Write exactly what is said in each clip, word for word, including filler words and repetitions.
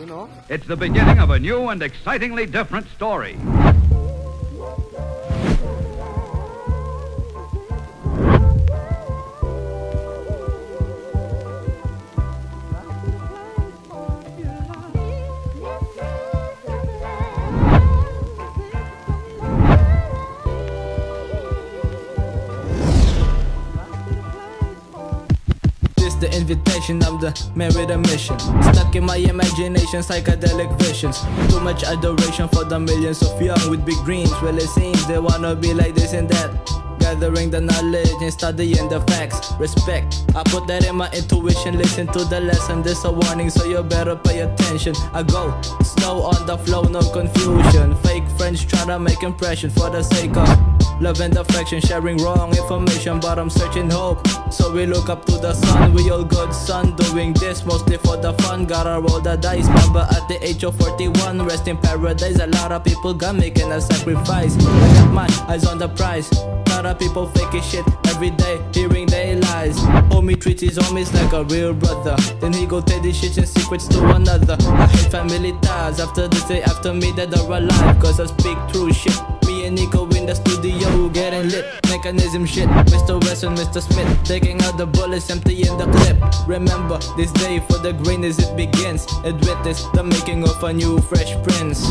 you know? It's the beginning of a new and excitingly different story. The invitation, I'm the man with a mission. Stuck in my imagination, psychedelic visions. Too much adoration for the millions of young with big dreams. Well, it seems they wanna be like this and that. Gathering the knowledge and studying the facts. Respect, I put that in my intuition. Listen to the lesson, this a warning, so you better pay attention. I go slow on the flow, no confusion. Fake friends try to make impression for the sake of love and affection, sharing wrong information, but I'm searching hope. So we look up to the sun, we all good son, doing this mostly for the fun. Gotta roll the dice, remember at the age of forty-one, rest in paradise. A lot of people got making a sacrifice. I got my eyes on the prize. A lot of people faking shit every day, hearing they lies. Homie treats his homies like a real brother, then he go tell these shits and secrets to another. I hate family ties, after this day after me that are alive, cause I speak true shit. Me and Nico in the studio getting lit, mechanism shit. Mister West and Mister Smith taking out the bullets, emptying the clip. Remember this day for the green as it begins. It witness the making of a new fresh prince.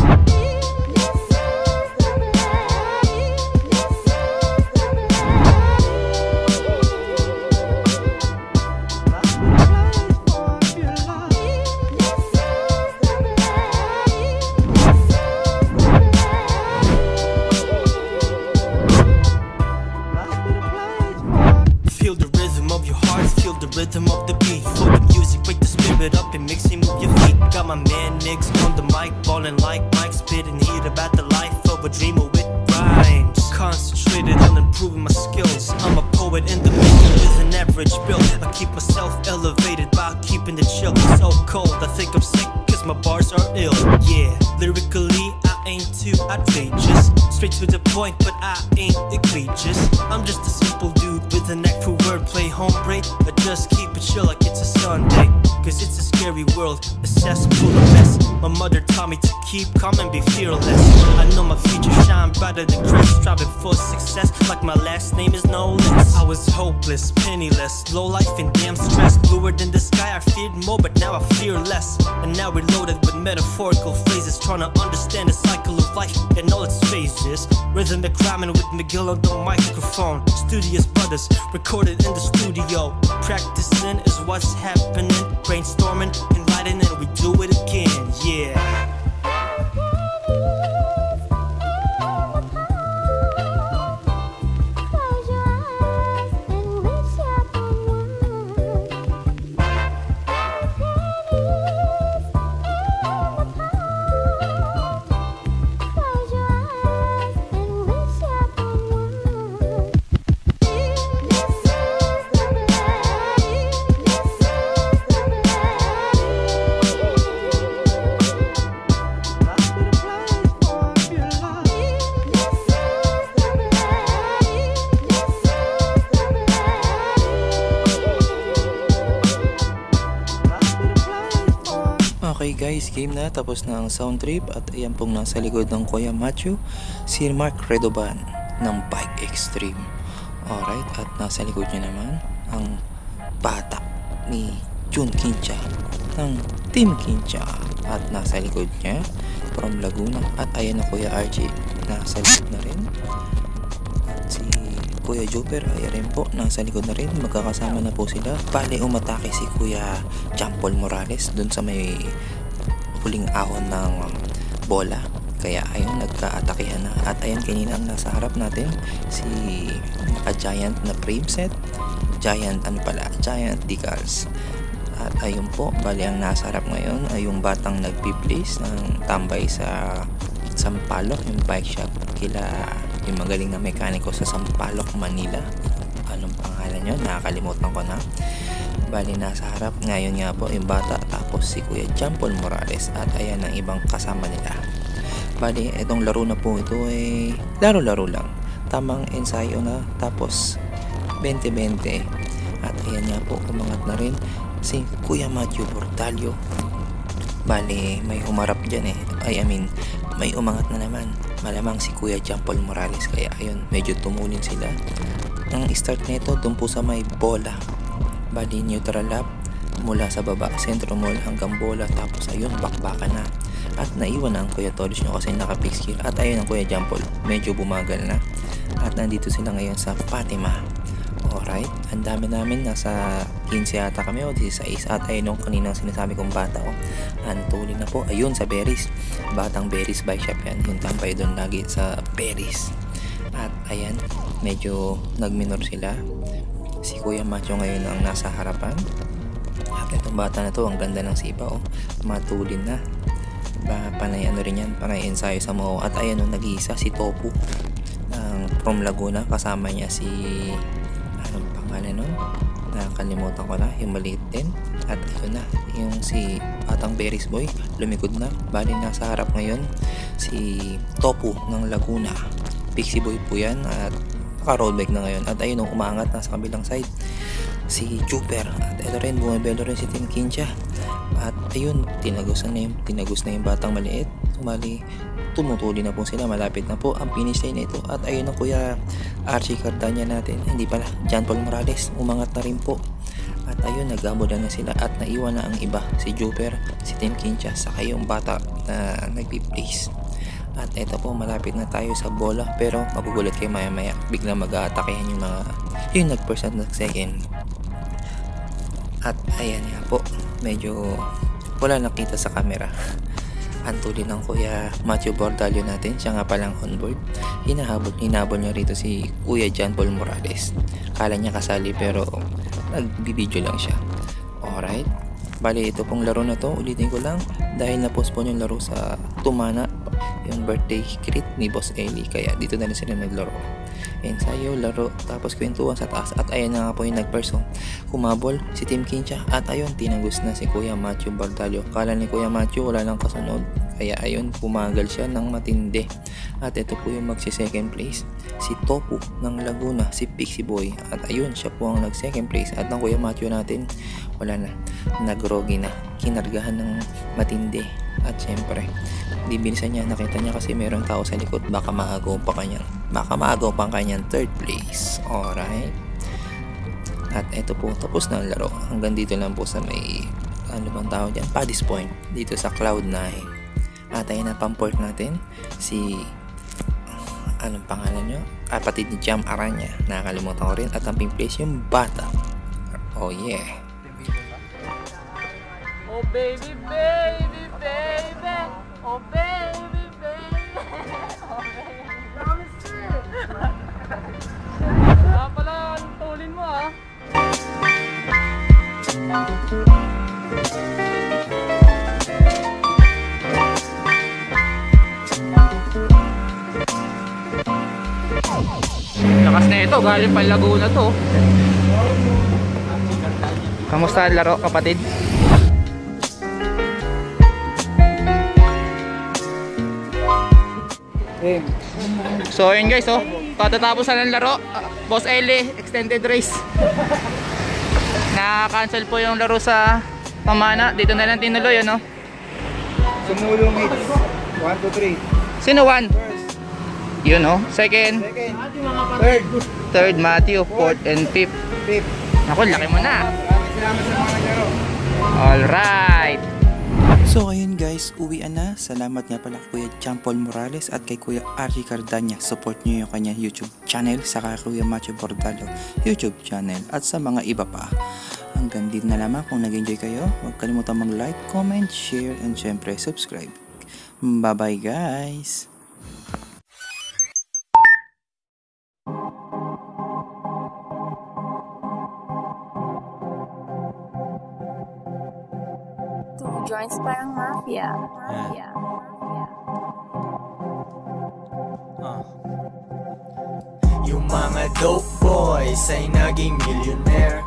Rhythm of the beat, for the music, wake the spirit up and makes you move your feet. Got my man Nick's on the mic, ballin' like Mike, spittin' heat about the life of a dreamer with rhymes. Concentrated on improving my skills, I'm a poet in the making with an average build. I keep myself elevated by keeping the chill. So cold, I think I'm sick cause my bars are ill. Yeah, lyrically I ain't too outrageous, straight to the point but I ain't egregious. I'm just a simple dude with a knack for wordplay, hombre. I just keep it chill like it's a Sunday, cause it's a scary world, a cesspool of mess. My mother taught me to keep calm and be fearless. I know my future shine brighter than Chris, striving for success like my last name is no less. I was hopeless, penniless, low life and damn stress. Bluer than the sky, I feared more but now I fear less. And now we're loaded with metaphorical phrases, trying to understand the cycle of life and all its phases. Rhythmic rhyming with McGill on the microphone, studious brothers recorded in the studio. Practicing is what's happening, brainstorming, enlightening, and we do it again, yeah. Okay guys, game na, tapos na ang sound trip at ayan pong nasa likod ng Kuya Matthew, si Mark Redoban ng Bike Extreme. Alright, at nasa likod niya naman ang bata ni Jun Kinca ng Tim Quintia at nasa likod niya from Laguna at ayan na Kuya Archie, nasa likod na rin. At si Kuya Jouper, ayan rin po, nasa likod na rin, magkakasama na po sila. Bale, umatake si Kuya Jan Paul Morales dun sa may huling ahon ng bola. Kaya ayun, nagka-atakehan na. At ayun, kanina ang nasa harap natin, si a giant na frame set, giant ano pala, giant decals. At ayun po, bale ang nasa harap ngayon ay yung batang nagpi-place ng tambay sa Sampaloc, yung bike shop kila yung magaling na mekaniko sa Sampaloc, Manila. Anong pangalan nyo? Nakakalimutan ko na. Bali, nasa harap ngayon nga po yung bata, tapos si Kuya Jan Paul Morales at ayan ang ibang kasama nila. Bali, itong laro na po ito ay laro-laro lang, tamang ensayo na, tapos twenty twenty. At ayan nga po, umangat na rin si Kuya Matthew Bordallo Bale, may humarap dyan eh. Ay, I mean, may umangat na naman. Malamang si Kuya Jan Paul Morales. Kaya ayun, medyo tumulin sila. Ang start nito doon po sa may bola. Bali, neutral lap. Mula sa baba, sentro mall hanggang bola. Tapos ayun, bakbaka na. At naiwan na ang Kuya Torres nyo kasi naka-fix kill. At ayun ang Kuya Jan Paul, medyo bumagal na. At nandito sila ngayon sa Fatima. Alright, ang dami namin, nasa fifteen yata kami o sixteen. At ayun yung kaninang sinasabi kong bata ko, antulin na po, ayun sa Beris. Batang Beris bike shop yan, yung tambay doon lagi sa Beris. At ayan, medyo nagminor sila. Si Kuya Macho ngayon ang nasa harapan. At itong bata na to, ang ganda ng sipa o, matulin na. Panay ano rin yan, panay ensayo sa mo. At ayan nung nag-iisa si Topo um, from Laguna, kasama niya si anong pangalan nun, nakalimutan ko na, yung maliit din. At yun na, yung si Atang Beris Boy, lumikod na. Bali nasa harap ngayon si Topo ng Laguna, Pixie Boy po yan, at naka-road bike na ngayon. At ayun nung umangat, nasa kabilang side si Jouper. At ito rin, bumibelo rin si Tim Quintia. At ayun, tinagos na yung, tinagos na yung batang maliit. Sumali, tumutuli na po sila. Malapit na po ang finish line nito. At ayun ang Kuya Archie Cardaña natin. Hindi pala, Jan Paul Morales. Umangat na rin po. At ayun, nag-abudan na sila. At naiwan na ang iba. Si Jouper, si Tim Quintia, saka yung bata na nagpi-place. At eto po, malapit na tayo sa bola. Pero magugulat kayo maya maya. Biglang mag-aatakehan yung mga yung nag-first at nag-second. At ayan nga po, medyo wala nakita sa camera. Antulin ng Kuya Matthew Bordallo natin, siya nga palang onboard. Hinahabol, hinabol niya rito si Kuya Jan Paul Morales. Kala niya kasali pero nagbibideo lang siya. Alright, bali ito pong laro na to, ulitin ko lang. Dahil na-postpone yung laro sa Tumana, yung birthday crit ni Boss Eli. Kaya dito na rin sila naglaro. Ensayo, laro, tapos kwentuhan sa taas. At ayan na nga po yung nagperson, kumabol si Tim Quintia. At ayun, tinagos na si Kuya Matthew Bordallo. Kala ni Kuya Matthew wala nang kasunod, kaya ayun, pumagal siya ng matindi. At ito po yung magsi second place, si Topo ng Laguna, si Pixie Boy. At ayun, siya po ang nag second place. At ang Kuya Matthew natin, wala na, nagrogi na, kinargahan ng matindi. At syempre, bibilisan niya, nakita niya kasi mayroong tao sa likod, baka maagaw pa kanyang baka maagaw pa kanyang third place. Alright, at eto po, tapos na ang laro. Hanggang dito lang po sa may ano bang tao dyan, Paddy's Point, dito sa Cloud nine. At ayun na pamport natin si anong pangalan nyo, kapatid ni Jam Aranya, nakakalimutan ko rin. At ang pink place yung bata. Oh yeah, oh baby baby baby, oh baby baby, oh baby. Ah, pala, tulin mo ah. Lakas na ito, galing pa Laguna to. Kamusta ang laro, kapatid? So ayun guys, oh, katatapos na ng laro, uh, Boss Eli, extended race. Na-cancel po yung laro sa Pamana, dito na lang tinuloy, ano? Sumulong hits, one, two, three. Sino one? First. Yun, oh, second, second. Third. Third, Matthew, fourth, and fifth. Fifth. Ako, laki mo na. Salamat sa mga laro. Alright. So ayun guys, uwian na. Salamat nga pala Kuya Jan Paul Morales at kay Kuya Archie Cardaña. Support nyo yung kanya YouTube channel, saka Kuya Matthew Bordallo YouTube channel, at sa mga iba pa. Hanggang dito na lamang. Kung nag-enjoy kayo, huwag kalimutan mag-like, comment, share, and syempre subscribe. Bye bye guys! Joints parang mafia. Mafia. Uh. Yung mga dope boys ay naging millionaire,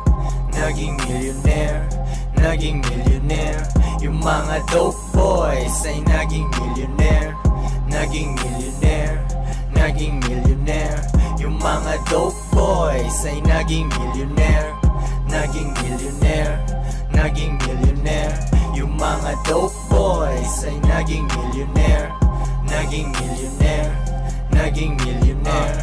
naging millionaire, naging millionaire. Yung mga dope boys ay naging millionaire, naging millionaire, naging millionaire. Yung mga dope boys ay naging millionaire, naging millionaire, naging millionaire. Yung mga dope boys ay naging millionaire, naging millionaire, naging millionaire,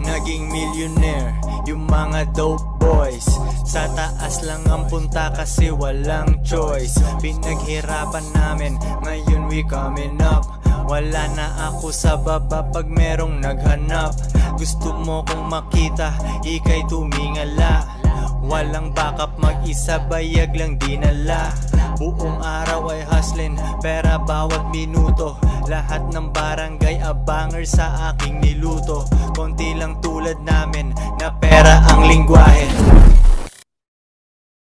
naging millionaire. Yung mga dope boys sa taas lang ang punta kasi walang choice. Pinaghirapan namin, ngayon we coming up. Wala na ako sa baba pag merong naghanap. Gusto mo kong makita, ika'y tumingala. Walang backup, mag-isa bayag lang dinala. Buong araw ay hustlin, pera bawat minuto. Lahat ng barangay abanger sa aking niluto. Konti lang tulad namin na pera ang lingwahe.